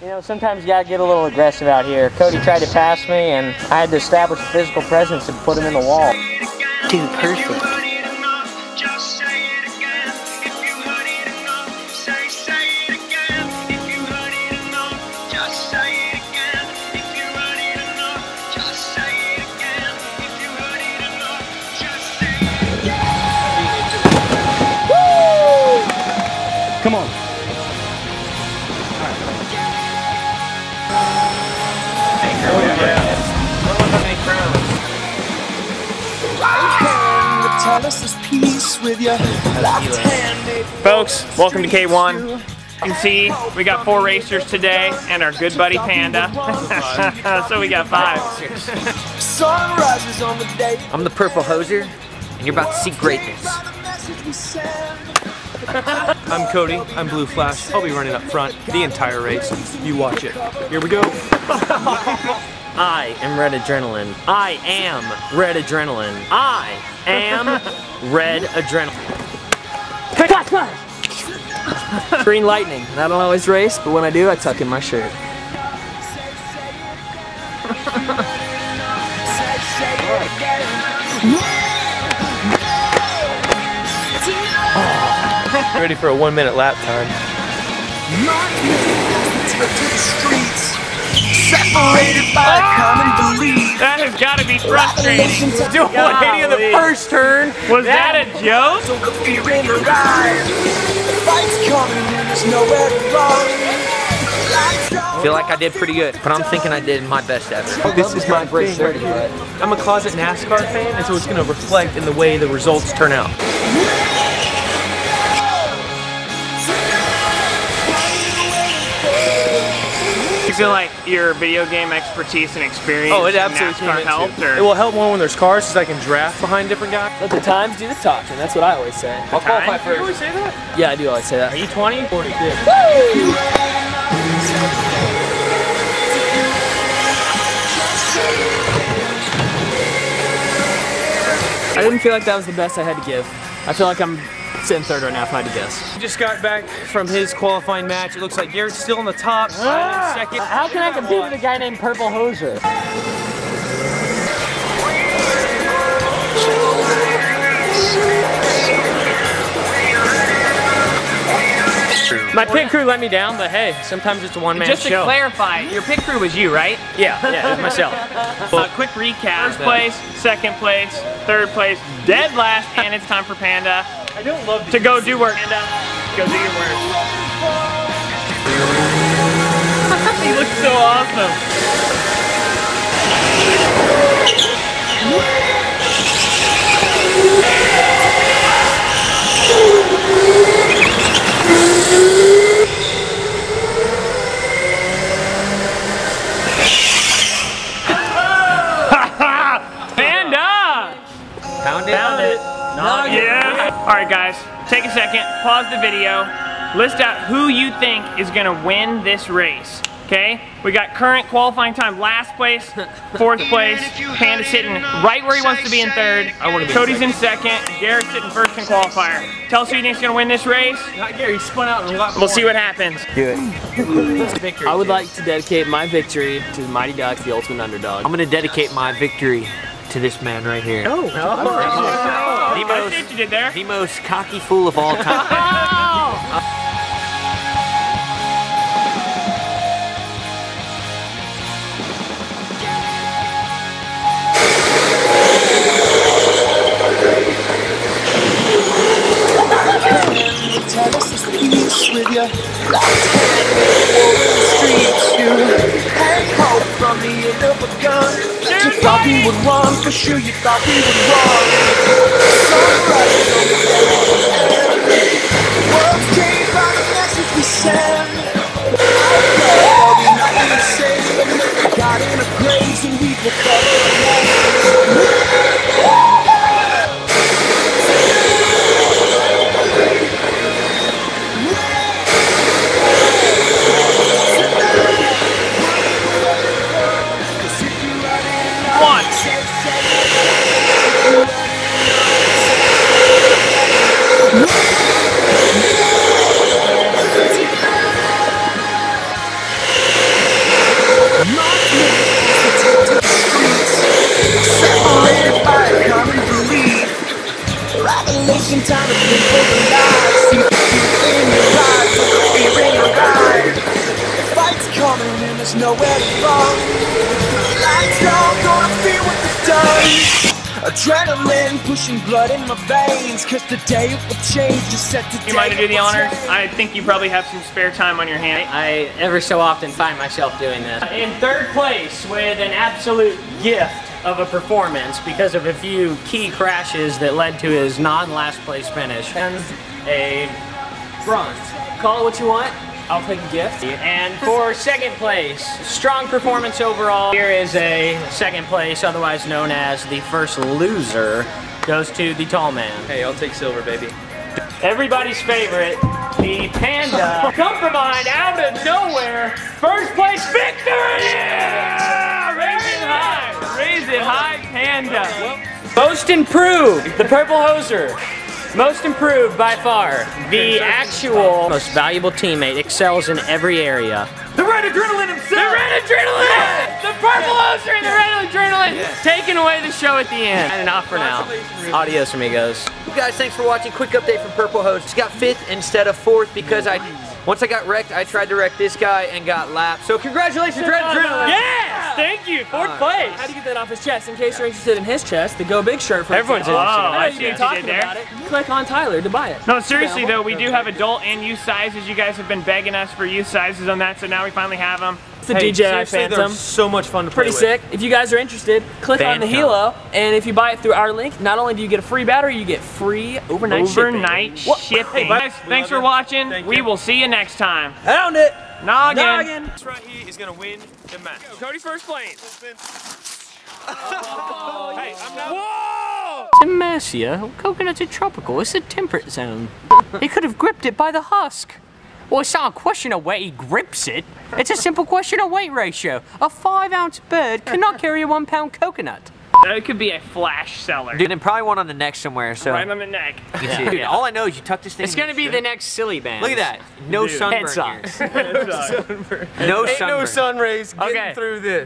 You know, sometimes you gotta get a little aggressive out here. Cody tried to pass me, and I had to establish a physical presence and put him in the wall. Dude Perfect. Come on. All right. Folks, welcome to K1. You can see we got 4 racers today and our good buddy Panda. So we got 5. I'm the Purple Hoser, and you're about to see greatness. I'm Cody, I'm Blue Flash, I'll be running up front the entire race. You watch it. Here we go. I am Red Adrenaline. I am Red Adrenaline. I am Red Adrenaline. Green Lightning. I don't always race, but when I do, I tuck in my shirt. Ready for a 1-minute lap time. That has got to be frustrating. Doing any of the first turn. Was that a joke? I feel like I did pretty good, but I'm thinking I did my best ever. Oh, this is my great shirt. I'm a closet NASCAR fan, and so it's going to reflect in the way the results turn out. Do you feel like your video game expertise and experience helped? Or? It will help more when there's cars, because I can draft behind different guys. Let the times do the talking. That's what I always say. I'll qualify first. You always say that? Yeah, I do always say that. Are you 20? 42. Woo! I didn't feel like that was the best I had to give. I feel like I'm sitting third right now, if I had to guess. Just got back from his qualifying match. It looks like Garrett's still on the top. Ah, second. How can I compete with a guy named Purple Hoser? My pit crew let me down, but hey, sometimes it's a one-man show. Just to clarify, your pit crew was you, right? Yeah, it was myself. Quick recap. First place, second place, third place, dead last, and it's time for Panda. I don't love to go do work. Panda, go do your work. He looks so awesome. Panda! Pound it. Noggin. Yeah. Alright guys, take a second, pause the video, list out who you think is going to win this race, okay? We got current qualifying time, last place, fourth place, Panda sitting right where he wants to be in third, Cody's in second, Garrett's sitting first in qualifier. Tell us who you think is going to win this race. Not Gary, he spun out and a lot more. We'll see what happens. Do it. I would like to dedicate my victory to Mighty Dog, the ultimate underdog. I'm going to dedicate my victory to this man right here. I see what you did there. The most cocky fool of all time. Nowhere to run. Lights out, gonna feel what they've done. Adrenaline pushing blood in my veins, cause the day will change, just set to do. You mind to do the honors? I think you probably have some spare time on your hand. I ever so often find myself doing this. In third place with an absolute gift of a performance because of a few key crashes that led to his non-last place finish. And a bronze. Call it what you want. I'll take a gift. And for second place, strong performance overall. Here is a second place, otherwise known as the first loser, goes to the tall man. Hey, I'll take silver, baby. Everybody's favorite, the Panda. Come from behind, out of nowhere, first place victory! Yeah! Raise it high, Panda. Most improved, the Purple Hoser. Most improved by far. The actual most valuable teammate excels in every area. The Red Adrenaline himself! The Red Adrenaline! Yeah. The Purple Hoser and the Red Adrenaline! Yeah. Taking away the show at the end. And enough for now. Adios, amigos. You guys, thanks for watching. Quick update from Purple Hoser. Just got 5th instead of 4th because once I got wrecked, I tried to wreck this guy and got lapped. So congratulations, Red Adrenaline! Yes! Thank you! 4th place! How do you get that off his chest? In case you're interested in his chest, the Go Big shirt. Everyone's interested. I see what you did there. Click on Tyler to buy it. No, seriously though, we do have adult and youth sizes. You guys have been begging us for youth sizes on that, so now we finally have them. It's the DJI Phantom. So much fun to play with. Pretty sick. If you guys are interested, click on the Hilo, and if you buy it through our link, not only do you get a free battery, you get free overnight shipping. Hey, guys, thanks for watching. We will see you next time. Found it. Noggin. This right here is gonna win the match. Cody first plane. Oh, hey, I'm not. Whoa! In Mercia, coconuts are tropical. It's a temperate zone. He could have gripped it by the husk. Well, it's not a question of where he grips it. It's a simple question of weight ratio. A 5-ounce bird cannot carry a 1-pound coconut. That could be a flash seller. Dude, and probably one on the neck somewhere, so. Right on the neck. Yeah. Dude, all I know is you tuck this thing. It's gonna be the next silly band. Look at that. No sunburn. Head socks. No sunburn. No sun rays getting through this.